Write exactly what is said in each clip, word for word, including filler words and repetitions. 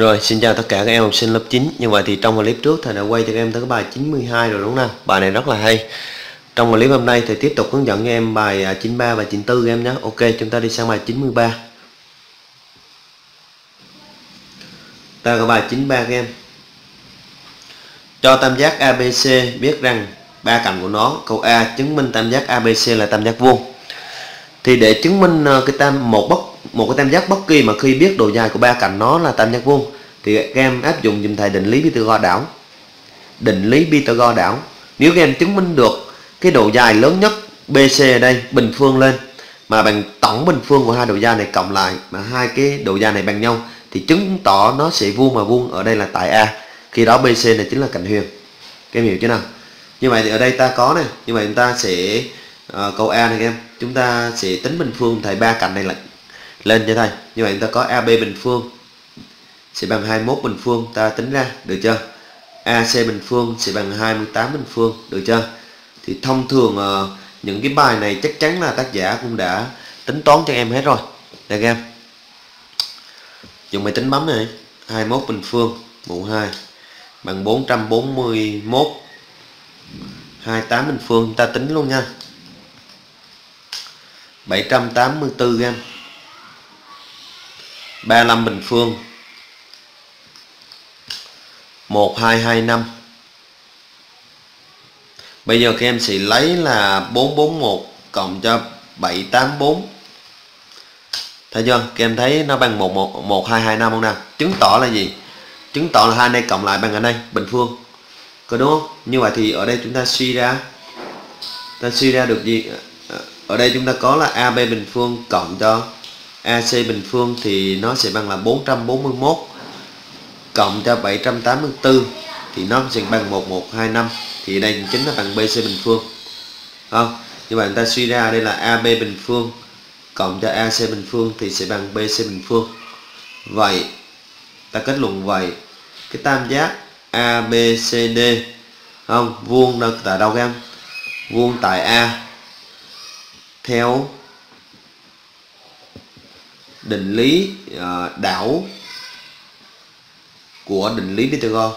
Rồi, xin chào tất cả các em học sinh lớp chín. Như vậy thì trong clip trước thầy đã quay cho các em tới cái bài chín mươi hai rồi đúng không nào? Bài này rất là hay. Trong clip hôm nay thầy tiếp tục hướng dẫn cho em bài chín mươi ba và chín mươi tư các em nhé. Ok, chúng ta đi sang bài chín mươi ba. Ta có bài chín mươi ba các em. Cho tam giác a bê xê biết rằng ba cạnh của nó, câu A chứng minh tam giác a bê xê là tam giác vuông. Thì để chứng minh cái tam một bất một cái tam giác bất kỳ mà khi biết độ dài của ba cạnh nó là tam giác vuông thì các em áp dụng dùm thầy định lý Pythagore đảo. Định lý Pythagore đảo. Nếu các em chứng minh được cái độ dài lớn nhất bê xê ở đây bình phương lên mà bằng tổng bình phương của hai độ dài này cộng lại mà hai cái độ dài này bằng nhau thì chứng tỏ nó sẽ vuông, mà vuông ở đây là tại A. Khi đó bê xê này chính là cạnh huyền. Các em hiểu chứ nào? Như vậy thì ở đây ta có này, như vậy chúng ta sẽ uh, câu A này các em, chúng ta sẽ tính bình phương thầy ba cạnh này lại lên cho thầy. Như vậy chúng ta có a bê bình phương sẽ bằng hai mươi mốt bình phương, ta tính ra được chưa? a xê bình phương sẽ bằng hai mươi tám bình phương, được chưa? Thì thông thường uh, những cái bài này chắc chắn là tác giả cũng đã tính toán cho em hết rồi. Đây các em. Dùng máy tính bấm này, hai mươi mốt bình phương mũ hai bằng bốn trăm bốn mươi mốt. hai mươi tám bình phương ta tính luôn nha, bảy trăm tám mươi tư g. ba mươi lăm bình phương một nghìn hai trăm hai mươi lăm. Bây giờ các em sẽ lấy là bốn trăm bốn mươi mốt cộng cho bảy trăm tám mươi tư. Thấy chưa? Các em thấy nó bằng một nghìn hai trăm hai mươi lăm không nào? Chứng tỏ là gì? Chứng tỏ là hai này cộng lại bằng ở đây bình phương, có đúng không? Như vậy thì ở đây chúng ta suy ra, ta suy ra được gì? Ở đây chúng ta có là a bê bình phương cộng cho a xê bình phương thì nó sẽ bằng là bốn trăm bốn mươi mốt cộng cho bảy trăm tám mươi tư thì nó sẽ bằng một nghìn một trăm hai mươi lăm, thì đây chính là bằng bê xê bình phương. Không, như vậy chúng ta suy ra đây là a bê bình phương cộng cho a xê bình phương thì sẽ bằng bê xê bình phương. Vậy ta kết luận vậy cái tam giác a bê xê đê không vuông đâu, tại đâu các em? Vuông tại A theo định lý uh, đảo của định lý Pythagore.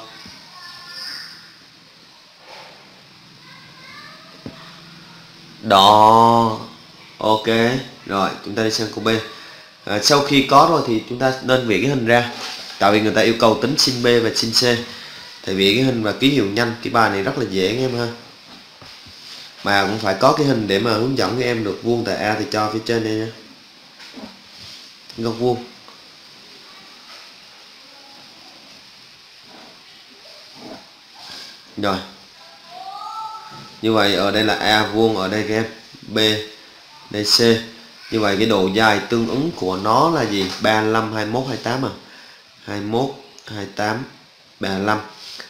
Đó, ok. Rồi chúng ta đi sang câu B. À, sau khi có rồi thì chúng ta nên vẽ cái hình ra, tại vì người ta yêu cầu tính sin B và sin C. Tại vì cái hình và ký hiệu nhanh, cái bài này rất là dễ anh em ha. Mà cũng phải có cái hình để mà hướng dẫn các em được. Vuông tại A thì cho phía trên đây nha. Góc vuông. Rồi. Như vậy ở đây là A vuông ở đây các em, B, đây C. Như vậy cái độ dài tương ứng của nó là gì? ba mươi lăm, hai mươi mốt, hai mươi tám à. hai mươi mốt, hai mươi tám, ba mươi lăm.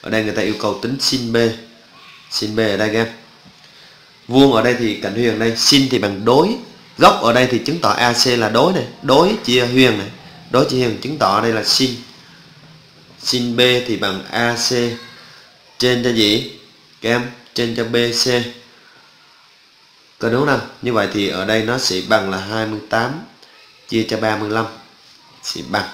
Ở đây người ta yêu cầu tính sin B. Sin B ở đây các em. Vuông ở đây thì cạnh huyền đây, sin thì bằng đối. Góc ở đây thì chứng tỏ a xê là đối này, đối chia huyền này, đối chia huyền chứng tỏ đây là sin. Sin B thì bằng a xê trên cho gì? Các em, trên cho bê xê. Có đúng không? Như vậy thì ở đây nó sẽ bằng là hai mươi tám chia cho ba mươi lăm sẽ bằng.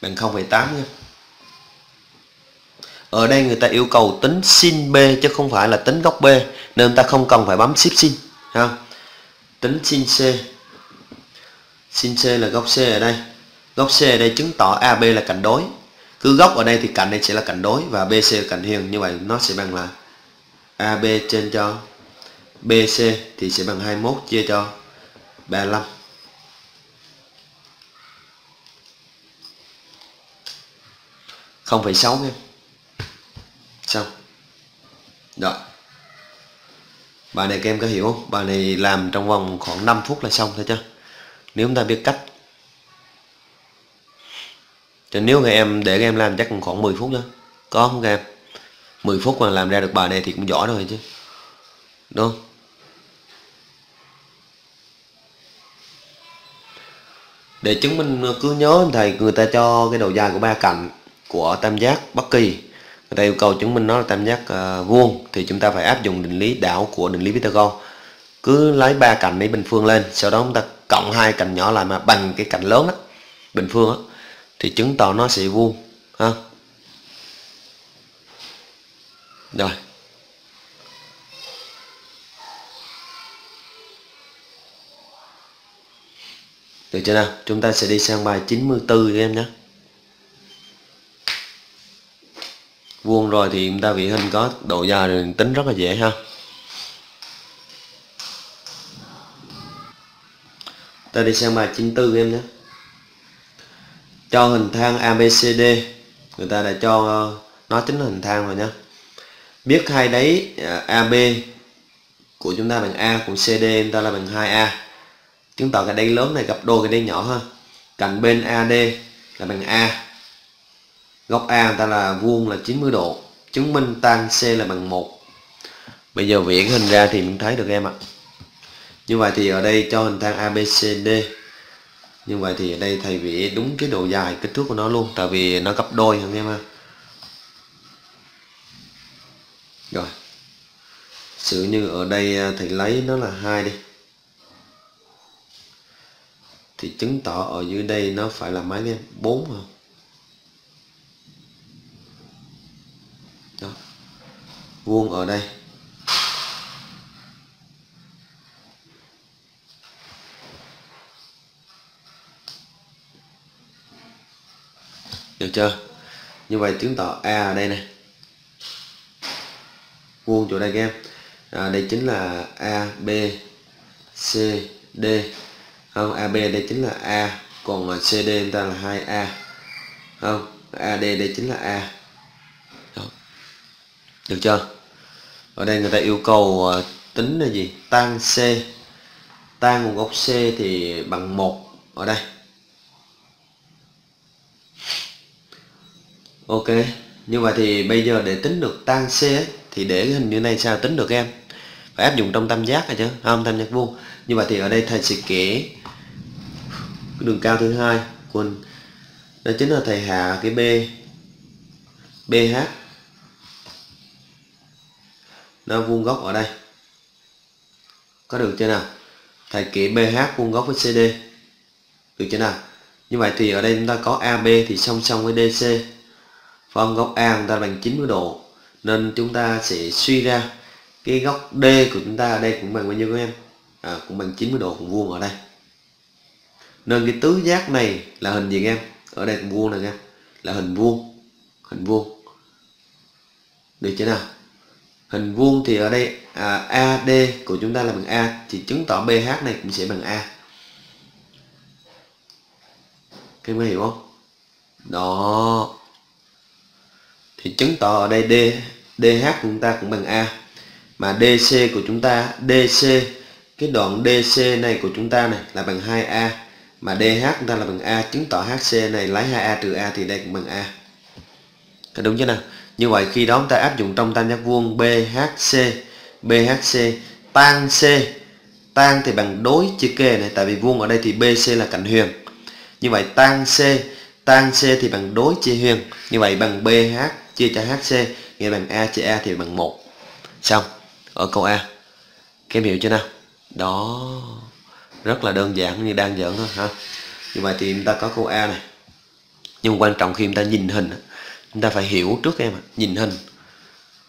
Bằng không phẩy tám nha. Ở đây người ta yêu cầu tính sin B chứ không phải là tính góc B, nên ta không cần phải bấm shift sin ha. Tính sin C. Sin C là góc C ở đây. Góc C ở đây chứng tỏ a bê là cạnh đối. Cứ góc ở đây thì cạnh đây sẽ là cạnh đối và bê xê là cạnh huyền. Như vậy nó sẽ bằng là a bê trên cho bê xê thì sẽ bằng hai mươi mốt chia cho ba mươi lăm. không phẩy sáu em. Xong. Rồi. Bài này các em có hiểu không? Bài này làm trong vòng khoảng năm phút là xong thôi chứ. Nếu chúng ta biết cách. Chứ nếu các em để các em làm chắc cũng khoảng mười phút nữa. Có không các em? mười phút mà làm ra được bài này thì cũng giỏi rồi chứ. Đúng không? Để chứng minh cứ nhớ thầy, người ta cho cái độ dài của ba cạnh của tam giác bất kỳ, người ta yêu cầu chứng minh nó là tam giác uh, vuông thì chúng ta phải áp dụng định lý đảo của định lý Pythagore. cứ lấy ba cạnh để bình phương lên, sau đó chúng ta cộng hai cạnh nhỏ lại mà bằng cái cạnh lớn á, bình phương á, thì chứng tỏ nó sẽ vuông ha. Rồi được chưa nào, chúng ta sẽ đi sang bài chín mươi tư cho em nhé. Vuông rồi thì chúng ta vẽ hình có độ dài rồi tính rất là dễ ha. Ta đi sang bài chín mươi tư em nhé. Cho hình thang a bê xê đê, người ta đã cho nó chính là hình thang rồi nhé. Biết hai đáy a bê của chúng ta bằng A, của xê đê chúng ta là bằng hai A, chứng tỏ cái đáy lớn này gấp đôi cái đáy nhỏ ha. Cạnh bên a đê là bằng A, góc A người ta là vuông là chín mươi độ, chứng minh tan C là bằng một. Bây giờ viễn hình ra thì mình thấy được em ạ. Như vậy thì ở đây cho hình thang a bê xê đê, như vậy thì ở đây thầy vẽ đúng cái độ dài kích thước của nó luôn, tại vì nó gấp đôi anh em ha. Rồi sự như ở đây thầy lấy nó là hai đi, thì chứng tỏ ở dưới đây nó phải là mấy em, bốn không? Đó. Vuông ở đây được chưa, như vậy chứng tỏ A ở đây này, vuông chỗ đây các em à, đây chính là A B C D không, A B đây chính là A, còn C D chúng ta là hai A không, A D đây chính là A. Được chưa? Ở đây người ta yêu cầu tính là gì? Tan C. Tan của góc C thì bằng một ở đây. Ok, như vậy thì bây giờ để tính được tan C ấy, thì để cái hình như này sao tính được em? Phải áp dụng trong tam giác rồi chứ, không tam giác vuông. Như vậy thì ở đây thầy sẽ kể cái đường cao thứ hai của mình. Đó chính là thầy hạ cái B bê hát, nó vuông góc ở đây, có được chưa nào? Thầy kể bê hát vuông góc với xê đê, được chưa nào? Như vậy thì ở đây chúng ta có a bê thì song song với đê xê, phong góc A chúng ta bằng chín mươi độ, nên chúng ta sẽ suy ra cái góc D của chúng ta ở đây cũng bằng bao nhiêu các em? À, cũng bằng chín mươi độ, cũng vuông ở đây, nên cái tứ giác này là hình gì các em? Ở đây cũng vuông này các em, là hình vuông, hình vuông, được chưa nào? Hình vuông thì ở đây à, a đê của chúng ta là bằng A, thì chứng tỏ bê hát này cũng sẽ bằng A. Các em có hiểu không? Đó. Thì chứng tỏ ở đây D, đê hát của chúng ta cũng bằng A. Mà đê xê của chúng ta, đê xê, cái đoạn đê xê này của chúng ta này là bằng hai A. Mà đê hát chúng ta là bằng A, chứng tỏ hát xê này lấy hai A trừ A thì đây cũng bằng A. Có đúng chưa nào? Như vậy khi đó chúng ta áp dụng trong tam giác vuông bê hát xê, bê hát xê tan C, tan thì bằng đối chia kê này, tại vì vuông ở đây thì bê xê là cạnh huyền. Như vậy tan C, tan C thì bằng đối chia huyền. Như vậy bằng bê hát chia cho hát xê, nghĩa bằng A chia A thì bằng một. Xong, ở câu A. Các em hiểu chưa nào? Đó, rất là đơn giản như đang giỡn thôi ha. Như vậy thì chúng ta có câu A này. Nhưng quan trọng khi chúng ta nhìn hình, chúng ta phải hiểu trước em ạ, nhìn hình.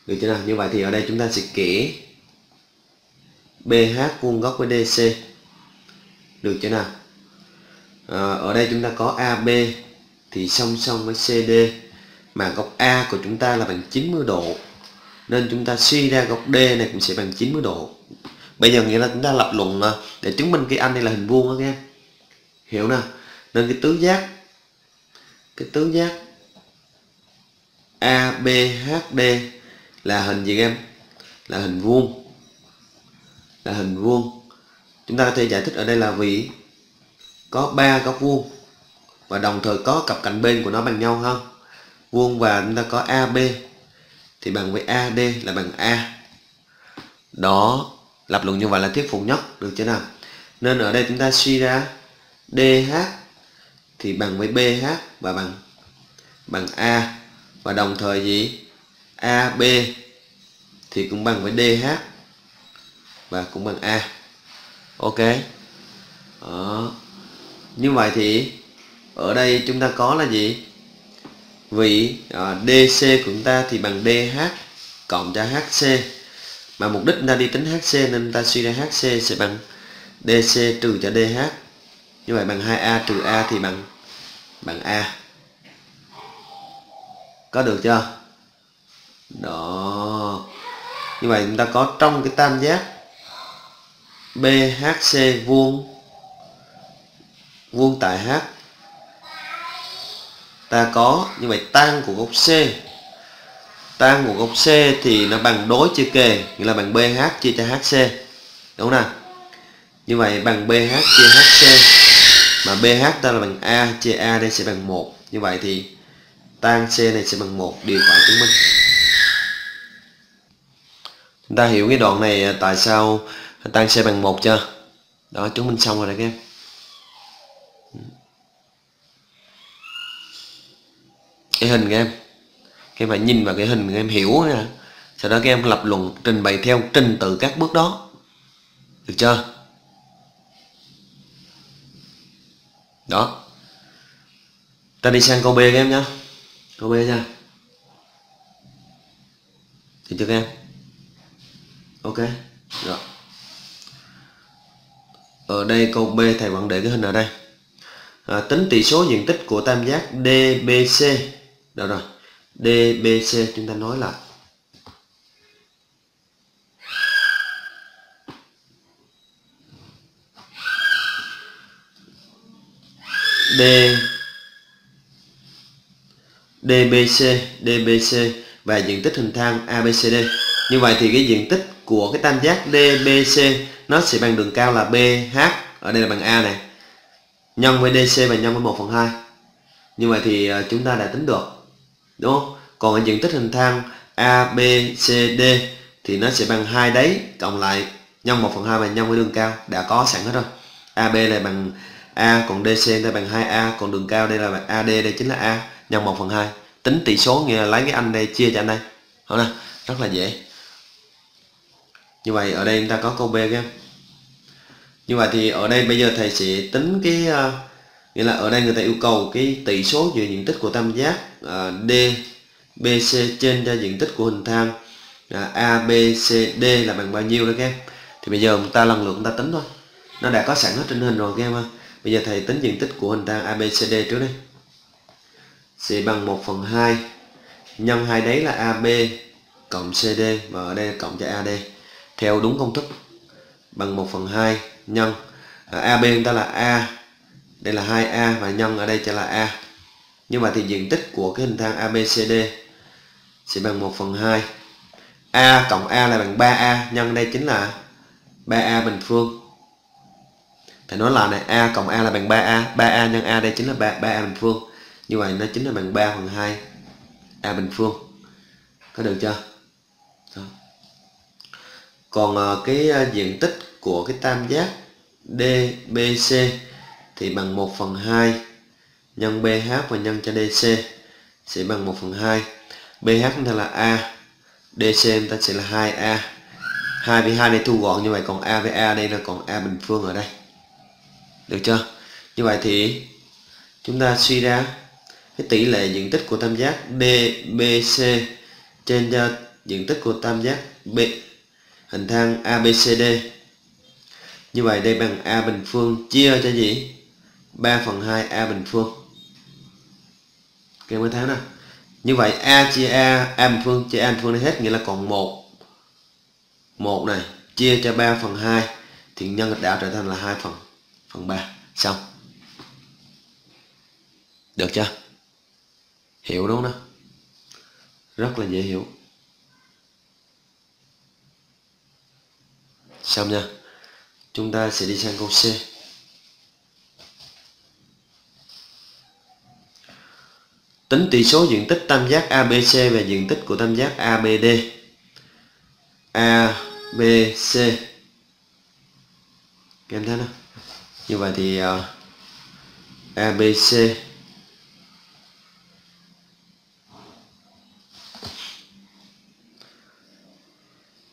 Được chưa nào? Như vậy thì ở đây chúng ta sẽ kể bê hát vuông góc với đê xê. Được chưa nào? À, ở đây chúng ta có a bê thì song song với xê đê, mà góc A của chúng ta là bằng chín mươi độ, nên chúng ta suy ra góc D này cũng sẽ bằng chín mươi độ. Bây giờ nghĩa là chúng ta lập luận để chứng minh cái anh này là hình vuông đó các em. Hiểu nào? Nên cái tứ giác, cái tứ giác a bê hát đê là hình gì em? Là hình vuông, là hình vuông. Chúng ta có thể giải thích ở đây là vì có ba góc vuông và đồng thời có cặp cạnh bên của nó bằng nhau không? Vuông và chúng ta có a bê thì bằng với a đê là bằng A. Đó, lập luận như vậy là thuyết phục nhất, được chưa nào? Nên ở đây chúng ta suy ra đê hát thì bằng với bê hát và bằng bằng A. Và đồng thời gì? a bê thì cũng bằng với đê hát và cũng bằng A. Ok. Đó. Như vậy thì ở đây chúng ta có là gì? Vị à, đê xê của chúng ta thì bằng đê hát cộng cho hát xê. Mà mục đích chúng ta đi tính hát xê nên ta suy ra hát xê sẽ bằng đê xê trừ cho đê hát. Như vậy bằng hai a trừ A thì bằng bằng A. Có được chưa? Đó. Như vậy chúng ta có trong cái tam giác bê hát xê vuông vuông tại H, ta có như vậy tan của góc C. Tan của góc C thì nó bằng đối chia kề, nghĩa là bằng bê hát chia cho hát xê. Đúng không nào? Như vậy bằng bê hát chia hát xê, mà bê hát ta là bằng A chia A đây sẽ bằng một. Như vậy thì tan C này sẽ bằng một, điều phải chứng minh. Chúng ta hiểu cái đoạn này tại sao tan C bằng một chưa? Đó, chứng minh xong rồi đấy các em. Cái hình các em, các em phải nhìn vào cái hình các em hiểu nha. Sau đó các em lập luận trình bày theo trình tự các bước đó. Được chưa? Đó. Ta đi sang câu B các em nhé. Câu B nha. Được chưa các em? Ok. Rồi. Ở đây câu B thầy vẫn để cái hình ở đây. À, tính tỉ số diện tích của tam giác đê bê xê. Đó rồi. đê bê xê chúng ta nói là D DBC DBC và diện tích hình thang a bê xê đê. Như vậy thì cái diện tích của cái tam giác đê bê xê nó sẽ bằng đường cao là bê hát, ở đây là bằng A này, nhân với đê xê và nhân với một phần hai. Như vậy thì chúng ta đã tính được, đúng không? Còn ở diện tích hình thang a bê xê đê thì nó sẽ bằng hai đấy cộng lại nhân một phần hai và nhân với đường cao, đã có sẵn hết rồi. a bê là bằng A, còn đê xê là bằng hai a, còn đường cao đây là bằng a đê, đây chính là A nhân một phần hai. Tính tỷ số nghĩa là lấy cái anh đây chia cho anh đây. Không nào? Rất là dễ. Như vậy ở đây chúng ta có câu B các em. Như vậy thì ở đây bây giờ thầy sẽ tính cái uh, nghĩa là ở đây người ta yêu cầu cái tỷ số về diện tích của tam giác uh, đê bê xê trên cho diện tích của hình thang uh, a bê xê đê là bằng bao nhiêu đó các em. Thì bây giờ chúng ta lần lượt chúng ta tính thôi. Nó đã có sẵn hết trên hình rồi các em ha. Bây giờ thầy tính diện tích của hình thang a bê xê đê trước đây. Sẽ bằng một phần hai nhân hai đấy là a bê cộng xê đê, và ở đây cộng cho a đê theo đúng công thức, bằng một phần hai nhân à, a bê chúng ta là A, đây là hai a và nhân ở đây sẽ là A. Nhưng mà thì diện tích của cái hình thang a bê xê đê sẽ bằng một phần hai A cộng A là bằng ba a, nhân đây chính là ba a bình phương. Thầy nói là này, A cộng A là bằng ba a, ba a nhân A đây chính là ba a bình phương. Như vậy nó chính là bằng ba phần hai A bình phương. Có được chưa? Đó. Còn cái diện tích của cái tam giác đê bê xê thì bằng một phần hai nhân bê hát và nhân cho đê xê sẽ bằng một phần hai. bê hát chúng ta là A, đê xê chúng ta sẽ là hai a. hai với hai này thu gọn, như vậy còn A với A đây là còn A bình phương ở đây. Được chưa? Như vậy thì chúng ta suy ra cái tỷ lệ diện tích của tam giác đê bê xê trên uh, diện tích của tam giác B, hình thang a bê xê đê. Như vậy đây bằng A bình phương chia cho gì? ba phần hai A bình phương. Các em mới thấy nào? Như vậy A chia A, A bình phương chia A bình phương này hết, nghĩa là còn một. một này chia cho ba phần hai thì nhân đã trở thành là hai phần ba. Xong. Được chưa? Hiểu đúng không? Rất là dễ hiểu. Xong nha. Chúng ta sẽ đi sang câu C. Tính tỉ số diện tích tam giác a bê xê và diện tích của tam giác a bê đê. a bê xê. Các em thấy không? Như vậy thì uh, a bê xê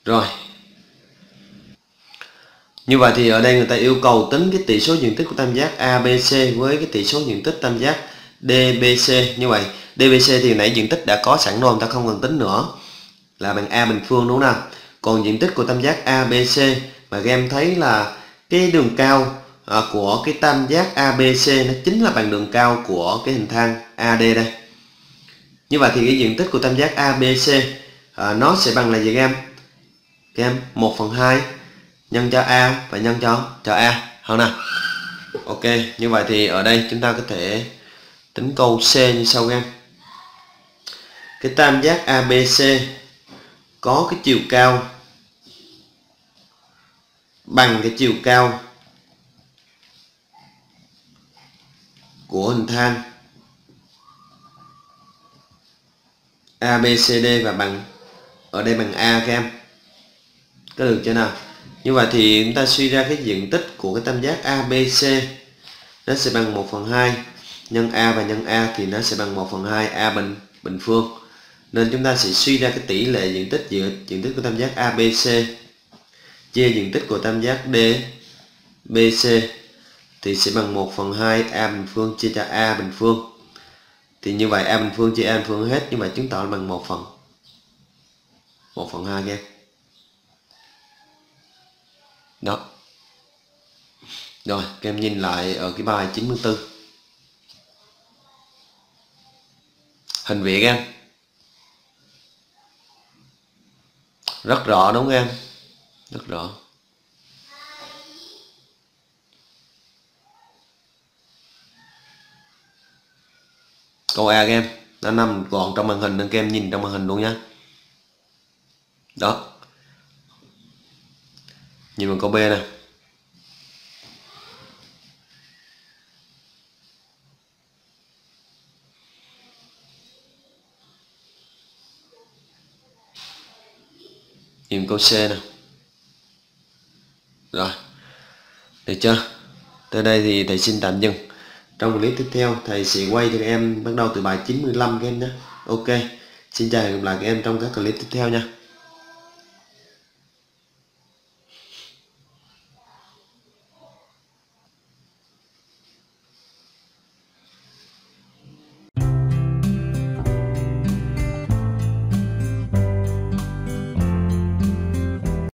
rồi. Như vậy thì ở đây người ta yêu cầu tính cái tỉ số diện tích của tam giác a bê xê với cái tỉ số diện tích tam giác đê bê xê. Như vậy đê bê xê thì nãy diện tích đã có sẵn rồi, ta không cần tính nữa, là bằng a bình phương đúng không nào. Còn diện tích của tam giác a bê xê mà các em thấy là cái đường cao à, của cái tam giác a bê xê nó chính là bằng đường cao của cái hình thang a đê đây. Như vậy thì cái diện tích của tam giác a bê xê à, nó sẽ bằng là gì các em? Các em một phần hai nhân cho a và nhân cho cho a, hơn nào. Ok, như vậy thì ở đây chúng ta có thể tính câu C như sau các em. Cái tam giác a bê xê có cái chiều cao bằng cái chiều cao của hình thang a bê xê đê và bằng, ở đây bằng a các em. Có được chưa nào? Như vậy thì chúng ta suy ra cái diện tích của cái tam giác a bê xê nó sẽ bằng một phần hai nhân a và nhân a thì nó sẽ bằng một phần hai a bình bình phương. Nên chúng ta sẽ suy ra cái tỷ lệ diện tích giữa diện tích của tam giác a bê xê chia diện tích của tam giác đê bê xê thì sẽ bằng một phần hai a bình phương chia cho a bình phương. Thì như vậy a bình phương chia a bình phương hết, nhưng mà chứng tỏ là bằng một phần một phần hai nha. Đó. Rồi, các em nhìn lại ở cái bài chín mươi tư. Hình vẽ các em. Rất rõ đúng không em? Rất rõ. Câu A các em, nó nằm gọn trong màn hình nên các em nhìn trong màn hình luôn nhé. Đó. Nhìn vào câu B nè. Nhìn câu C nè. Rồi. Được chưa? Tới đây thì thầy xin tạm dừng. Trong clip tiếp theo thầy sẽ quay cho các em bắt đầu từ bài chín mươi lăm các em nhé. Ok. Xin chào và hẹn gặp lại các em trong các clip tiếp theo nha.